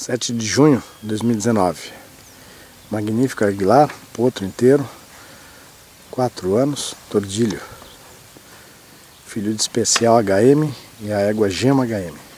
7 de junho de 2019. Magnífico Aguilar, potro inteiro, 4 anos, tordilho. Filho de especial HM e a égua Gema HM.